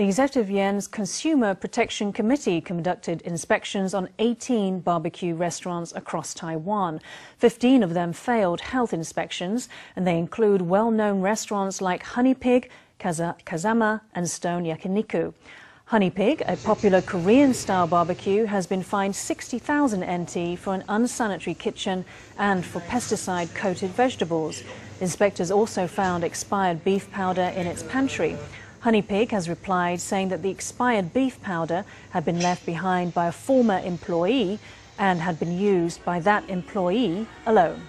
The Executive Yuan's Consumer Protection Committee conducted inspections on 18 barbecue restaurants across Taiwan. 15 of them failed health inspections, and they include well-known restaurants like Honey Pig, Kazama, and Stone Yakiniku. Honey Pig, a popular Korean-style barbecue, has been fined 60,000 NT for an unsanitary kitchen and for pesticide-coated vegetables. Inspectors also found expired beef powder in its pantry. Honey Pig has replied, saying that the expired beef powder had been left behind by a former employee and had been used by that employee alone.